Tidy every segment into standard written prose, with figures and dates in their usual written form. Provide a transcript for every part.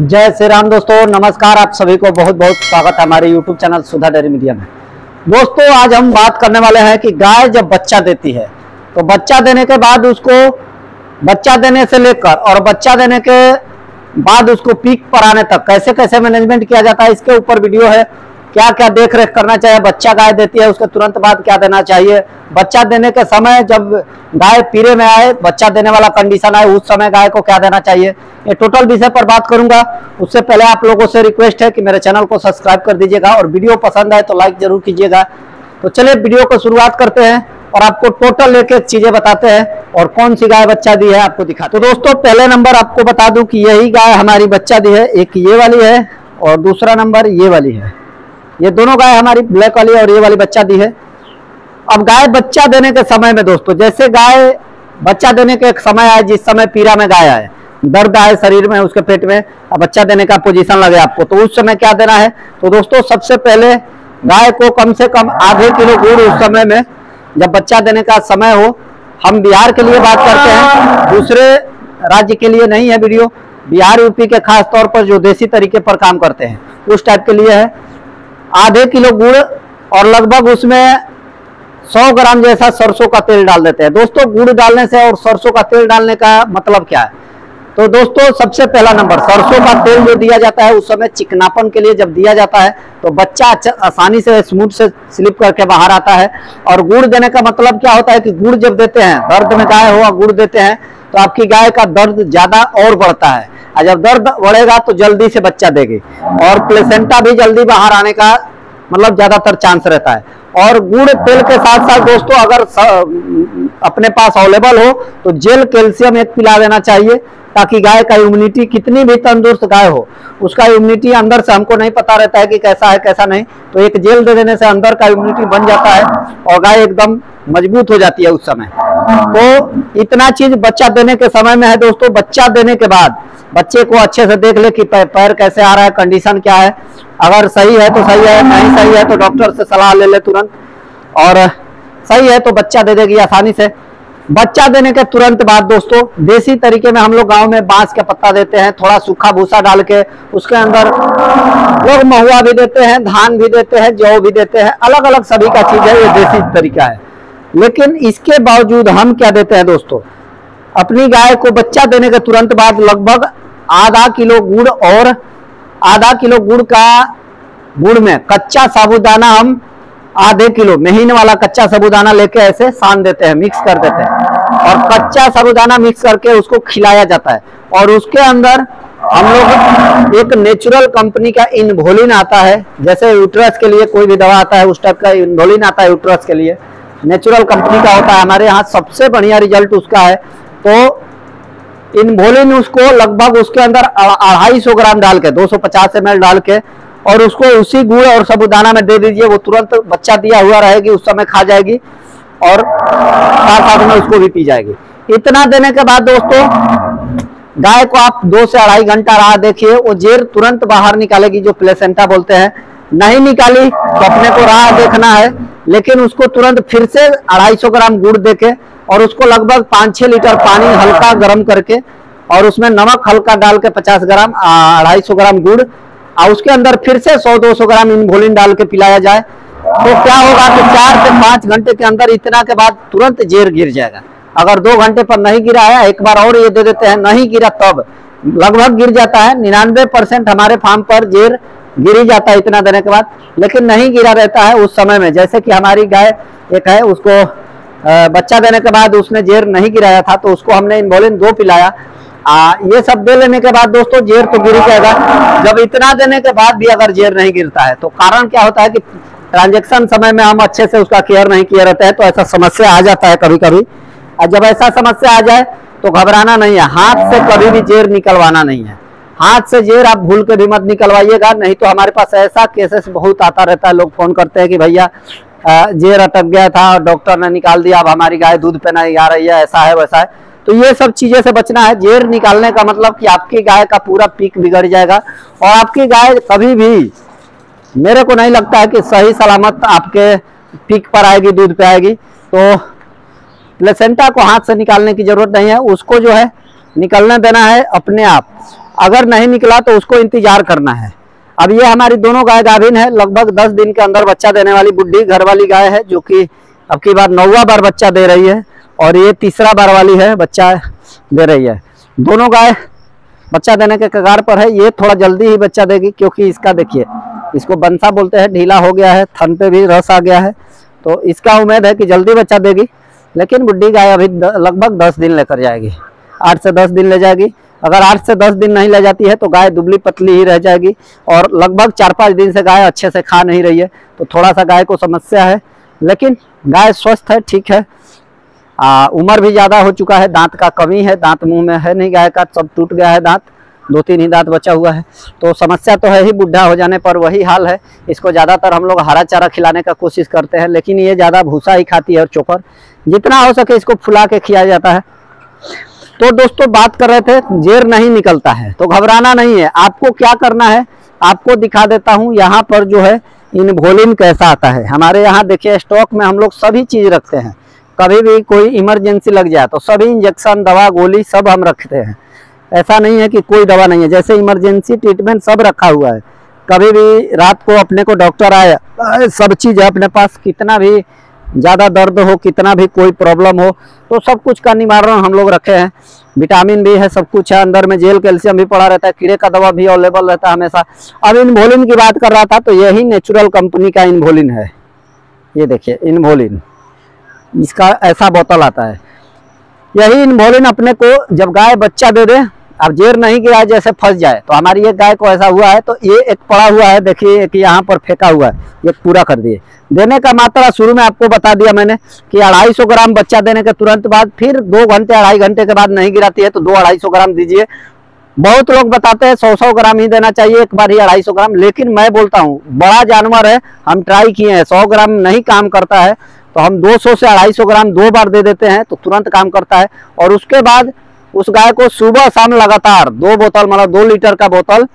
जय श्री राम दोस्तों, नमस्कार। आप सभी को बहुत बहुत स्वागत है हमारे YouTube channel Sudha dairy media में। दोस्तों, आज हम बात करने वाले हैं कि गाय जब बच्चा देती है तो बच्चा देने के बाद उसको बच्चा देने से लेकर और बच्चा देने के बाद उसको पीक पर आने तक कैसे कैसे मैनेजमेंट किया जाता है, इसके ऊपर वीडियो है। क्या क्या देख रेख करना चाहिए, बच्चा गाय देती है उसके तुरंत बाद क्या देना चाहिए, बच्चा देने के समय जब गाय पीरे में आए, बच्चा देने वाला कंडीशन आए, उस समय गाय को क्या देना चाहिए, ये टोटल विषय पर बात करूंगा। उससे पहले आप लोगों से रिक्वेस्ट है कि मेरे चैनल को सब्सक्राइब कर दीजिएगा और वीडियो पसंद आए तो लाइक जरूर कीजिएगा। तो चलिए वीडियो को शुरुआत करते हैं और आपको टोटल एक एक चीजें बताते हैं और कौन सी गाय बच्चा दी है आपको दिखाते। तो दोस्तों, पहले नंबर आपको बता दूं कि यही गाय हमारी बच्चा दी है, एक ये वाली है और दूसरा नंबर ये वाली है। ये दोनों गाय हमारी ब्लैक वाली और ये वाली बच्चा दी है। अब गाय बच्चा देने के समय में दोस्तों, जैसे गाय बच्चा देने के एक समय आए, जिस समय पीरा में गाय आए, दर्द आए शरीर में, उसके पेट में, अब बच्चा देने का पोजीशन लगे आपको, तो उस समय क्या देना है। तो दोस्तों, सबसे पहले गाय को कम से कम आधे किलो गुड़ उस समय में जब बच्चा देने का समय हो, हम बिहार के लिए बात करते हैं, दूसरे राज्य के लिए नहीं है वीडियो, बिहार यूपी के खास तौर पर जो देसी तरीके पर काम करते हैं उस टाइप के लिए है। आधे किलो गुड़ और लगभग उसमें 100 ग्राम जैसा सरसों का तेल डाल देते हैं। दोस्तों, गुड़ डालने से और सरसों का तेल डालने का मतलब क्या है, तो दोस्तों सबसे पहला नंबर सरसों का तेल जो दिया जाता है उस समय चिकनापन के लिए जब दिया जाता है तो बच्चा आसानी से स्मूथ से स्लिप करके बाहर आता है। और गुड़ देने का मतलब क्या होता है कि गुड़ जब देते हैं, दर्द में गाय हो और गुड़ देते हैं तो आपकी गाय का दर्द ज्यादा और बढ़ता है, और जब दर्द बढ़ेगा तो जल्दी से बच्चा देगी और प्लेसेंटा भी जल्दी बाहर आने का मतलब ज्यादातर चांस रहता है। और गुड़ तेल के साथ साथ दोस्तों, अगर अपने पास अवेलेबल हो तो जेल कैल्शियम एक पिला देना चाहिए, ताकि गाय का इम्यूनिटी, कितनी भी तंदुरुस्त गाय हो उसका इम्यूनिटी अंदर से, हमको नहीं पता रहता है कि कैसा है कैसा नहीं, तो एक जेल दे देने से अंदर का इम्यूनिटी बन जाता है और गाय एकदम मजबूत हो जाती है उस समय। तो इतना चीज बच्चा देने के समय में है दोस्तों। बच्चा देने के बाद बच्चे को अच्छे से देख ले कि पैर कैसे आ रहा है, कंडीशन क्या है, अगर सही है तो सही है, नहीं सही है तो डॉक्टर से सलाह ले ले तुरंत, और सही है तो बच्चा दे देगी आसानी से। बच्चा देने के तुरंत बाद दोस्तों, देसी तरीके में हम लोग गांव में बांस का पत्ता देते हैं, थोड़ा सूखा भूसा डाल के उसके अंदर लोग महुआ भी देते हैं, धान भी देते हैं, जौ भी देते हैं, अलग अलग सभी का चीज है, ये देसी तरीका है। लेकिन इसके बावजूद हम क्या देते हैं दोस्तों, अपनी गाय को बच्चा देने के तुरंत बाद लगभग आधा किलो गुड़ और आधा किलो गुड़ का, गुड़ में कच्चा साबूदाना, हम आधे किलो महीने वाला कच्चा साबूदाना लेके ऐसे सान देते हैं, मिक्स कर देते हैं, और कच्चा साबूदाना मिक्स करके उसको खिलाया जाता है। और उसके अंदर हम लोग एक नेचुरल कंपनी का इनवोलिन आता है, जैसे यूट्रस के लिए कोई भी दवा आता है उस टाइप का इनवोलिन आता है, यूट्रस के लिए नेचुरल कंपनी का होता है, हमारे यहाँ सबसे बढ़िया रिजल्ट उसका है। तो इनवोलिन उसको लगभग उसके अंदर 250 ग्राम डाल के, 250 ml डाल के, और उसको उसी गुड़ और साबूदाना में दे दीजिए, वो तुरंत बच्चा दिया हुआ रहेगी उस समय खा जाएगी और साथ साथ में उसको भी पी जाएगी। इतना देने के बाद दोस्तों, गाय को आप 2 से 2.5 घंटा रहा देखिए, वो जेर तुरंत बाहर निकालेगी जो प्लेसेंटा बोलते हैं। नहीं निकाली तो अपने को रहा देखना है, लेकिन उसको तुरंत फिर से 250 ग्राम गुड़ देके और उसको लगभग 5-6 लीटर पानी हल्का गर्म करके और उसमें नमक हल्का डाल के 50 ग्राम 250 ग्राम गुड़ और उसके अंदर फिर से 100-200 ग्राम इनवोलिन डाल के पिलाया जाए तो क्या होगा कि 4 से 5 घंटे के अंदर इतना के बाद तुरंत जेर गिर जाएगा। अगर 2 घंटे पर नहीं गिरा है, एक बार और ये दे देते हैं, नहीं गिरा तब लगभग गिर जाता है। 99% हमारे फार्म पर जेर गिरी जाता है इतना देने के बाद, लेकिन नहीं गिरा रहता है उस समय में। जैसे कि हमारी गाय एक है, उसको बच्चा देने के बाद उसने जेर नहीं गिराया था तो उसको हमने इनवोलिन 2 पिलाया। ये सब दे लेने के बाद दोस्तों जेर तो गिर जाएगा। जब इतना देने के बाद भी अगर जेर नहीं गिरता है तो कारण क्या होता है कि ट्रांजैक्शन समय में हम अच्छे से उसका केयर नहीं किया रहता है, तो ऐसा समस्या आ जाता है कभी कभी। और जब ऐसा समस्या आ जाए तो घबराना नहीं है, हाथ से कभी भी जेर निकलवाना नहीं है, हाथ से जेर आप भूल के भी मत निकलवाइएगा, नहीं तो हमारे पास ऐसा केसेस बहुत आता रहता है। लोग फोन करते हैं कि भैया जेर अटक गया था और डॉक्टर ने निकाल दिया, अब हमारी गाय दूध पे नहीं आ रही है, ऐसा है वैसा है। तो ये सब चीजें से बचना है। जेर निकालने का मतलब कि आपकी गाय का पूरा पीक बिगड़ जाएगा और आपकी गाय कभी भी, मेरे को नहीं लगता है कि सही सलामत आपके पीक पर आएगी, दूध पे आएगी। तो प्लेसेंटा को हाथ से निकालने की जरूरत नहीं है, उसको जो है निकलने देना है अपने आप। अगर नहीं निकला तो उसको इंतजार करना है। अब ये हमारी दोनों गाय गाभिन है, लगभग 10 दिन के अंदर बच्चा देने वाली बुढ़ी घर वाली गाय है, जो कि अब की बार 9वां बार बच्चा दे रही है और ये 3रा बार वाली है बच्चा दे रही है। दोनों गाय बच्चा देने के कगार पर है। ये थोड़ा जल्दी ही बच्चा देगी क्योंकि इसका देखिए, इसको बंसा बोलते हैं, ढीला हो गया है, थन पे भी रस आ गया है, तो इसका उम्मीद है कि जल्दी बच्चा देगी। लेकिन बुढ़ी गाय अभी लगभग 10 दिन लेकर जाएगी, 8 से 10 दिन ले जाएगी। अगर 8 से 10 दिन नहीं ले जाती है तो गाय दुबली पतली ही रह जाएगी और लगभग 4-5 दिन से गाय अच्छे से खा नहीं रही है, तो थोड़ा सा गाय को समस्या है। लेकिन गाय स्वस्थ है, ठीक है। उम्र भी ज़्यादा हो चुका है, दांत का कमी है, दांत मुंह में है नहीं गाय का, सब टूट गया है दांत, 2-3 ही दांत बचा हुआ है, तो समस्या तो है ही। बुढ़ा हो जाने पर वही हाल है। इसको ज़्यादातर हम लोग हरा चारा खिलाने का कोशिश करते हैं, लेकिन ये ज़्यादा भूसा ही खाती है और चोकर, जितना हो सके इसको फुला के खिलाया जाता है। तो दोस्तों बात कर रहे थे, जेर नहीं निकलता है तो घबराना नहीं है। आपको क्या करना है, आपको दिखा देता हूँ। यहाँ पर जो है इनवोलिन कैसा आता है हमारे यहाँ, देखिए स्टॉक में हम लोग सभी चीज़ रखते हैं, कभी भी कोई इमरजेंसी लग जाए तो सभी इंजेक्शन दवा गोली सब हम रखते हैं। ऐसा नहीं है कि कोई दवा नहीं है, जैसे इमरजेंसी ट्रीटमेंट सब रखा हुआ है। कभी भी रात को अपने को डॉक्टर आया, सब चीज़ है अपने पास, कितना भी ज़्यादा दर्द हो, कितना भी कोई प्रॉब्लम हो, तो सब कुछ का निवारण हम लोग रखे हैं। विटामिन भी है, सब कुछ है अंदर में, जेल कैल्शियम भी पड़ा रहता है, कीड़े का दवा भी अवेलेबल रहता है हमेशा। अब इनवोलिन की बात कर रहा था, तो यही नेचुरल कंपनी का इनवोलिन है। ये देखिए इनवोलिन, इसका ऐसा बोतल आता है। यही इनवोलिन अपने को जब गाय बच्चा दे दे, अब जेर नहीं गिरा जैसे फंस जाए, तो हमारी एक गाय को ऐसा हुआ है, तो ये एक पड़ा हुआ है, देखिए एक यहाँ पर फेंका हुआ है, ये पूरा कर दिए। देने का मात्रा शुरू में आपको बता दिया मैंने कि 250 ग्राम बच्चा देने के तुरंत बाद, फिर 2 घंटे 2.5 घंटे के बाद नहीं गिराती है तो 200-250 ग्राम दीजिए। बहुत लोग बताते हैं 100-100 ग्राम ही देना चाहिए, एक बार ही 250 ग्राम, लेकिन मैं बोलता हूँ बड़ा जानवर है, हम ट्राई किए हैं, 100 ग्राम नहीं काम करता है तो हम 200 से 250 ग्राम 2 बार दे देते हैं तो तुरंत काम करता है। और उसके बाद उस गाय को सुबह शाम लगातार 2 बोतल, मतलब 2 लीटर का बोतल,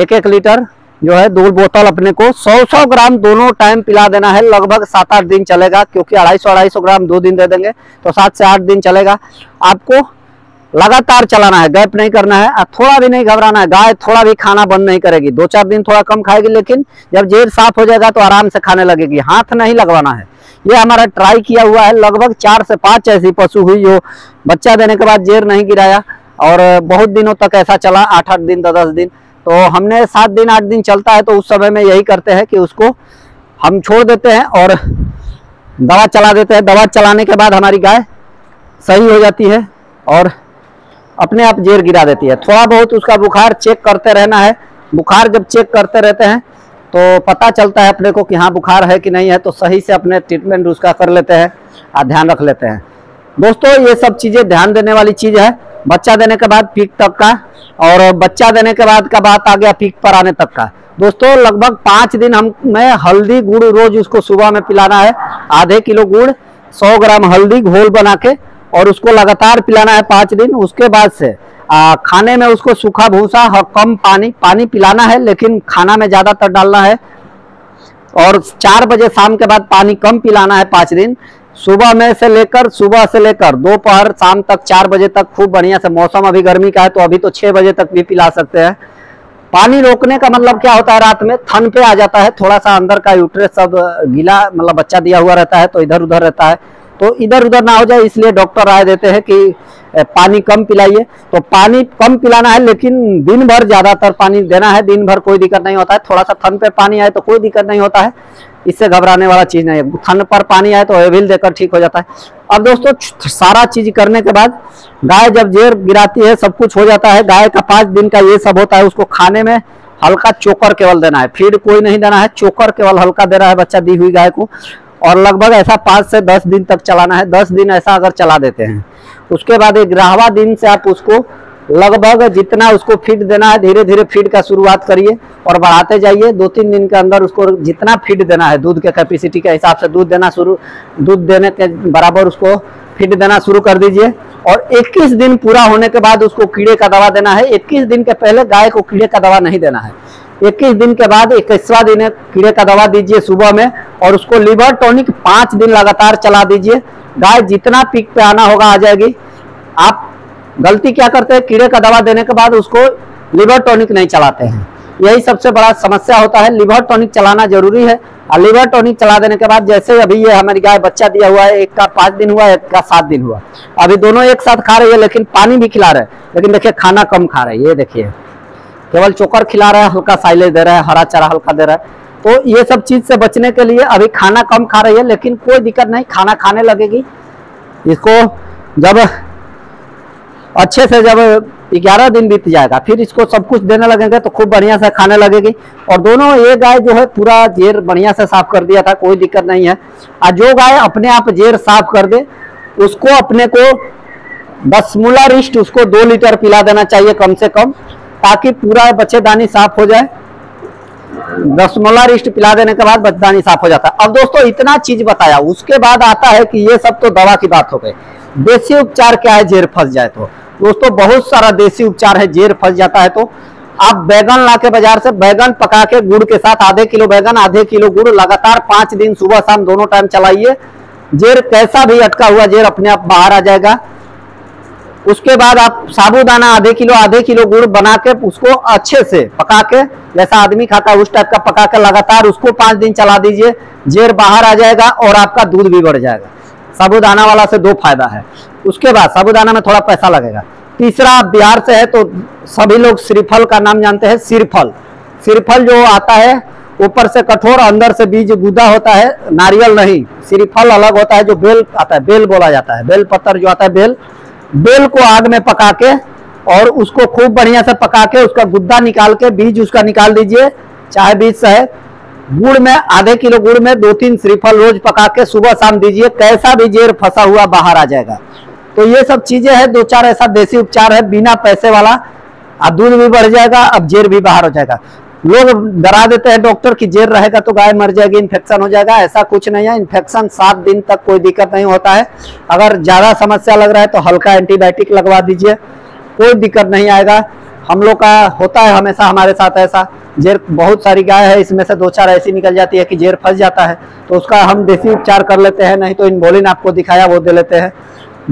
1-1 लीटर जो है 2 बोतल अपने को 100-100 ग्राम दोनों टाइम पिला देना है। लगभग 7-8 दिन चलेगा, क्योंकि 250-250 ग्राम 2 दिन दे देंगे तो 7 से 8 दिन चलेगा। आपको लगातार चलाना है, गैप नहीं करना है, थोड़ा भी नहीं घबराना है। गाय थोड़ा भी खाना बंद नहीं करेगी, 2-4 दिन थोड़ा कम खाएगी, लेकिन जब जेर साफ हो जाएगा तो आराम से खाने लगेगी, हाथ नहीं लगवाना है। ये हमारा ट्राई किया हुआ है, लगभग 4 से 5 ऐसी पशु हुई जो बच्चा देने के बाद जेर नहीं गिराया, और बहुत दिनों तक ऐसा चला, 8-8 दिन 10-10 दिन, तो हमने 7 दिन 8 दिन चलता है तो उस समय में यही करते हैं कि उसको हम छोड़ देते हैं और दवा चला देते हैं। दवा चलाने के बाद हमारी गाय सही हो जाती है और अपने आप जेर गिरा देती है। थोड़ा बहुत उसका बुखार चेक करते रहना है, बुखार जब चेक करते रहते हैं तो पता चलता है अपने को कि हाँ बुखार है कि नहीं है, तो सही से अपने ट्रीटमेंट उसका कर लेते हैं और ध्यान रख लेते हैं। दोस्तों ये सब चीज़ें ध्यान देने वाली चीज़ है, बच्चा देने के बाद पीक तक का, और बच्चा देने के बाद का बात आ गया पीक पर आने तक का। दोस्तों लगभग 5 दिन हमें हल्दी गुड़ रोज उसको सुबह में पिलाना है, आधे किलो गुड़ 100 ग्राम हल्दी घोल बना के, और उसको लगातार पिलाना है 5 दिन। उसके बाद से खाने में उसको सूखा भूसा, कम पानी पिलाना है, लेकिन खाना में ज़्यादातर डालना है, और 4 बजे शाम के बाद पानी कम पिलाना है 5 दिन। सुबह से लेकर दोपहर शाम तक 4 बजे तक खूब बढ़िया से, मौसम अभी गर्मी का है तो अभी तो 6 बजे तक भी पिला सकते हैं। पानी रोकने का मतलब क्या होता है, रात में थन पे आ जाता है, थोड़ा सा अंदर का यूट्रस सब गीला, मतलब बच्चा दिया हुआ रहता है तो इधर उधर रहता है, तो इधर उधर ना हो जाए इसलिए डॉक्टर राय देते हैं कि पानी कम पिलाइए। तो पानी कम पिलाना है, लेकिन दिन भर ज़्यादातर पानी देना है, दिन भर कोई दिक्कत नहीं होता है। थोड़ा सा थन पे पानी आए तो कोई दिक्कत नहीं होता है, इससे घबराने वाला चीज़ नहीं है। थन पर पानी आए तो एविल देकर ठीक हो जाता है। अब दोस्तों सारा चीज़ करने के बाद गाय जब जेर गिराती है सब कुछ हो जाता है। गाय का 5 दिन का ये सब होता है। उसको खाने में हल्का चोकर केवल देना है, फीड कोई नहीं देना है, चोकर केवल हल्का देना है बच्चा दी हुई गाय को, और लगभग ऐसा 5 से 10 दिन तक चलाना है। 10 दिन ऐसा अगर चला देते हैं उसके बाद 11वां दिन से आप उसको लगभग जितना उसको फीड देना है धीरे धीरे फीड का शुरुआत करिए और बढ़ाते जाइए। 2-3 दिन के अंदर उसको जितना फीड देना है दूध के कैपेसिटी के हिसाब से दूध देने के बराबर उसको फीड देना शुरू कर दीजिए। और 21 दिन पूरा होने के बाद उसको कीड़े का दवा देना है। 21 दिन के पहले गाय को कीड़े का दवा नहीं देना है। 21 दिन के बाद 21वां दिन कीड़े का दवा दीजिए सुबह में, और उसको लीवर टॉनिक 5 दिन लगातार चला दीजिए। गाय जितना पीक पे आना होगा आ जाएगी। आप गलती क्या करते हैं, कीड़े का दवा देने के बाद उसको लीवर टॉनिक नहीं चलाते हैं। यही सबसे बड़ा समस्या होता है। लीवर टॉनिक चलाना जरूरी है और लीवर टॉनिक चला देने के बाद जैसे अभी ये हमारी गाय बच्चा दिया हुआ है, एक का 5 दिन हुआ, एक का 7 दिन हुआ, अभी दोनों एक साथ खा रही है, लेकिन पानी भी खिला रहे हैं, लेकिन देखिए खाना कम खा रही है, ये देखिए केवल चोकर खिला रहा है, हल्का साइलेज दे रहा है, हरा चारा हल्का दे रहा है। तो ये सब चीज से बचने के लिए अभी खाना कम खा रही है, लेकिन कोई दिक्कत नहीं, खाना खाने लगेगी। इसको जब अच्छे से जब 11 दिन बीत जाएगा फिर इसको सब कुछ देने लगेंगे तो खूब बढ़िया से खाने लगेगी। और दोनों ये गाय जो है पूरा जेर बढ़िया से साफ कर दिया था, कोई दिक्कत नहीं है। और जो गाय अपने आप जेर साफ कर दे उसको अपने को Basmula Rist उसको 2 लीटर पिला देना चाहिए कम से कम, ताकि पूरा बच्चेदानी साफ हो जाए। Basmula Rist पिला देने के बाद बच्चेदानी साफ हो जाता है। अब दोस्तों इतना चीज बताया, उसके बाद आता है कि ये सब तो दवा की बात हो गई, देसी उपचार क्या है जेर फंस जाए तो। दोस्तों बहुत सारा देसी उपचार है जेर फंस जाता है तो। आप बैगन लाके बाजार से, बैगन पका के गुड़ के साथ, आधे किलो बैगन आधे किलो गुड़ लगातार 5 दिन सुबह शाम दोनों टाइम चलाइए, जेर कैसा भी अटका हुआ जेर अपने आप बाहर आ जाएगा। उसके बाद आप साबूदाना आधे किलो गुड़ बना के उसको अच्छे से पका के, जैसा आदमी खाता है उस टाइप का पका के लगातार उसको 5 दिन चला दीजिए, जेर बाहर आ जाएगा और आपका दूध भी बढ़ जाएगा। साबूदाना वाला से 2 फायदा है। उसके बाद साबूदाना में थोड़ा पैसा लगेगा। तीसरा, आप बिहार से है तो सभी लोग श्रीफल का नाम जानते हैं, सिरफल। सिरफल जो आता है ऊपर से कठोर अंदर से बीज गुदा होता है, नारियल नहीं, सिरफल अलग होता है जो बेल आता है, बेल बोला जाता है, बेल पत्थर जो आता है, बेल को आग में पका के और उसको खूब बढ़िया से पका के उसका गुद्दा निकाल के बीज उसका निकाल दीजिए, चाहे बीज से गुड़ में आधे किलो गुड़ में 2-3 श्रीफल रोज पका के सुबह शाम दीजिए, कैसा भी जेर फंसा हुआ बाहर आ जाएगा। तो ये सब चीजें हैं, 2-4 ऐसा देसी उपचार है बिना पैसे वाला, अब दूध भी बढ़ जाएगा, अब जेर भी बाहर हो जाएगा। लोग डरा देते हैं डॉक्टर कि जेर रहेगा तो गाय मर जाएगी, इन्फेक्शन हो जाएगा, ऐसा कुछ नहीं है। इन्फेक्शन 7 दिन तक कोई दिक्कत नहीं होता है। अगर ज्यादा समस्या लग रहा है तो हल्का एंटीबायोटिक लगवा दीजिए, कोई दिक्कत नहीं आएगा। हम लोग का होता है हमेशा हमारे साथ ऐसा, जेर बहुत सारी गाय है इसमें से 2-4 ऐसी निकल जाती है कि जेर फंस जाता है, तो उसका हम देसी उपचार कर लेते हैं, नहीं तो इनबोलिन आपको दिखाया वो दे लेते हैं।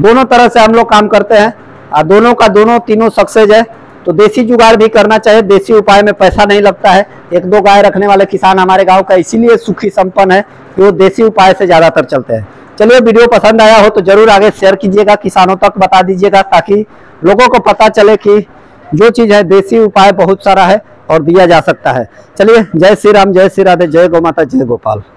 दोनों तरह से हम लोग काम करते हैं और दोनों का दोनों तीनों सक्सेस है। तो देसी जुगाड़ भी करना चाहिए, देसी उपाय में पैसा नहीं लगता है। 1-2 गाय रखने वाले किसान हमारे गांव का इसीलिए सुखी संपन्न है कि वो देसी उपाय से ज्यादातर चलते हैं। चलिए, वीडियो पसंद आया हो तो जरूर आगे शेयर कीजिएगा, किसानों तक बता दीजिएगा, ताकि लोगों को पता चले कि जो चीज है देसी उपाय बहुत सारा है और दिया जा सकता है। चलिए, जय श्री राम, जय श्री राधे, जय गौ माता, जय गोपाल।